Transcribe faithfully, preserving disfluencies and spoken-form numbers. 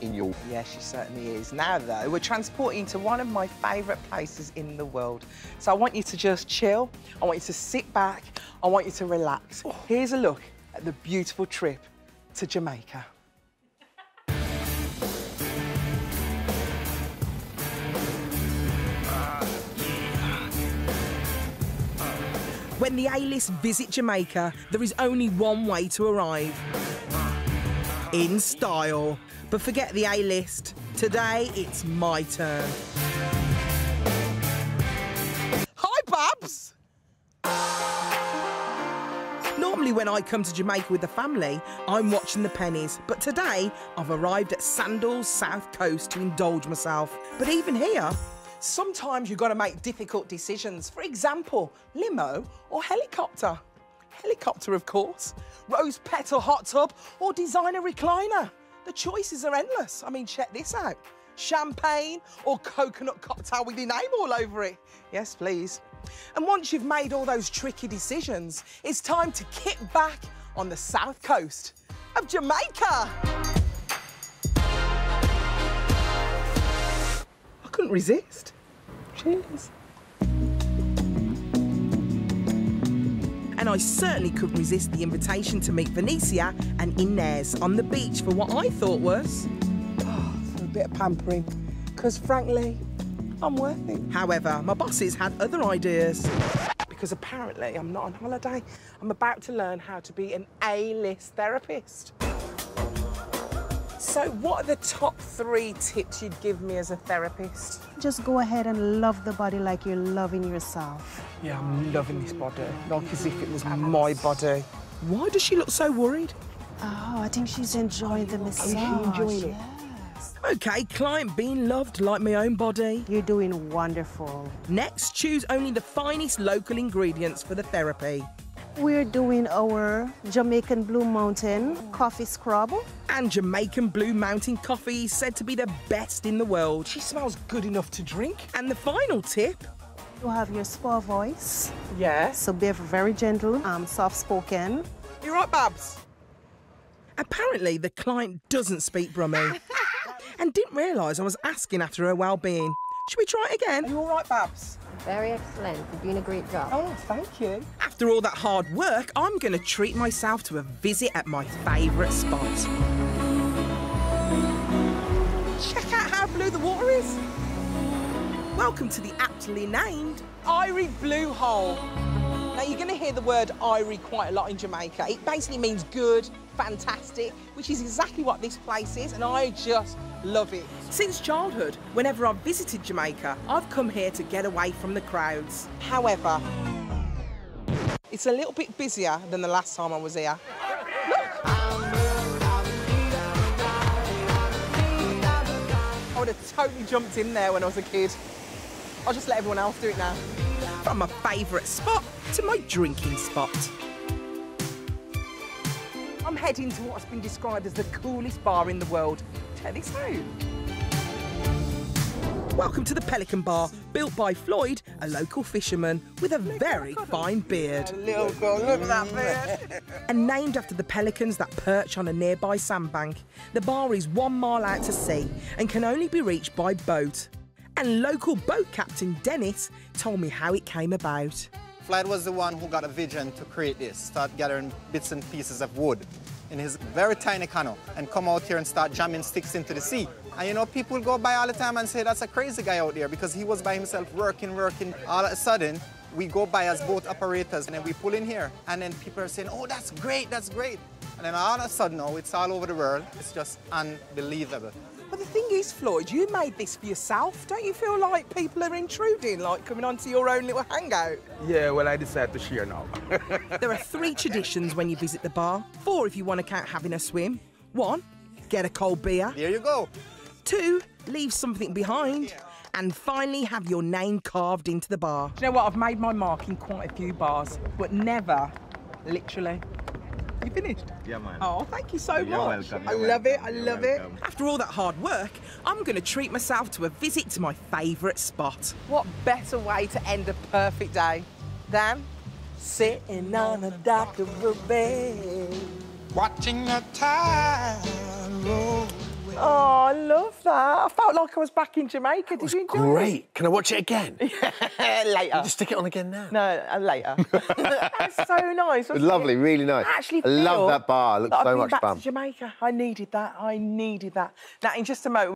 in your... Yeah, she certainly is. Now, though, we're transporting to one of my favourite places in the world. So I want you to just chill. I want you to sit back. I want you to relax. Oh. Here's a look at the beautiful trip to Jamaica. When the A-list visit Jamaica, there is only one way to arrive. In style. But forget the A-list. Today, it's my turn. Hi, Babs! Normally, when I come to Jamaica with the family, I'm watching the pennies. But today, I've arrived at Sandals South Coast to indulge myself. But even here, sometimes you've got to make difficult decisions. For example, limo or helicopter. Helicopter, of course. Rose petal hot tub or designer recliner. The choices are endless. I mean, check this out. Champagne or coconut cocktail with your name all over it. Yes, please. And once you've made all those tricky decisions, it's time to kick back on the south coast of Jamaica. Couldn't resist. Cheers. And I certainly couldn't resist the invitation to meet Venetia and Inez on the beach for what I thought was... Oh, for a bit of pampering, because frankly, I'm worth it. However, my bosses had other ideas. Because apparently I'm not on holiday. I'm about to learn how to be an A-list therapist. So what are the top three tips you'd give me as a therapist? Just go ahead and love the body like you're loving yourself. Yeah, I'm loving this body, like as if it was my body. Why does she look so worried? Oh, I think she's enjoying the massage. Oh, she's enjoying it. Yes. OK, client being loved like my own body. You're doing wonderful. Next, choose only the finest local ingredients for the therapy. We're doing our Jamaican Blue Mountain coffee scrub. And Jamaican Blue Mountain coffee is said to be the best in the world. She smells good enough to drink. And the final tip... You have your spa voice. Yeah. So be very gentle, um, soft-spoken. You're right, Babs. Apparently, the client doesn't speak Brummie and didn't realise I was asking after her well-being. Should we try it again? Are you all right, Babs? Very excellent. You're doing a great job. Oh, thank you. After all that hard work, I'm going to treat myself to a visit at my favourite spot. Check out how blue the water is. Welcome to the aptly named Irie Blue Hole. Now, you're going to hear the word Irie quite a lot in Jamaica. It basically means good, fantastic, which is exactly what this place is, and I just love it. Since childhood, whenever I've visited Jamaica, I've come here to get away from the crowds. However, it's a little bit busier than the last time I was here. Look! I would have totally jumped in there when I was a kid. I'll just let everyone else do it now. From my favourite spot to my drinking spot. I'm heading to what's been described as the coolest bar in the world. Check this out. Welcome to the Pelican Bar, built by Floyd, a local fisherman with a look very fine beard. Yeah, little girl, look at that beard. And named after the pelicans that perch on a nearby sandbank, the bar is one mile out to sea and can only be reached by boat. And local boat captain Dennis told me how it came about. Floyd was the one who got a vision to create this, start gathering bits and pieces of wood in his very tiny canoe and come out here and start jamming sticks into the sea. And you know, people go by all the time and say, that's a crazy guy out there because he was by himself working, working. All of a sudden, we go by as boat operators and then we pull in here. And then people are saying, oh, that's great, that's great. And then all of a sudden, now it's all over the world. It's just unbelievable. But the thing is, Floyd, you made this for yourself. Don't you feel like people are intruding, like coming onto your own little hangout? Yeah, well, I decided to share now. There are three traditions when you visit the bar. Four if you want to count having a swim. One, get a cold beer. There you go. Two, leave something behind. Yeah. And finally, have your name carved into the bar. Do you know what? I've made my mark in quite a few bars, but never literally. You finished? Yeah, man. Oh, thank you so You're much. Welcome. I You're love welcome. it. I You're love welcome. it. After all that hard work, I'm going to treat myself to a visit to my favourite spot. What better way to end a perfect day than sitting on a dock of a bay, watching the tide roll away. Oh, I love that. I felt like I was back in Jamaica. That Did was you enjoy great. it? Great. Can I watch it again? Yeah, later. Can you just stick it on again now? No, later. That's so nice. Lovely, it? really nice. I actually I love that bar. It looks so I've been much back fun. To Jamaica. I needed that. I needed that. Now, in just a moment.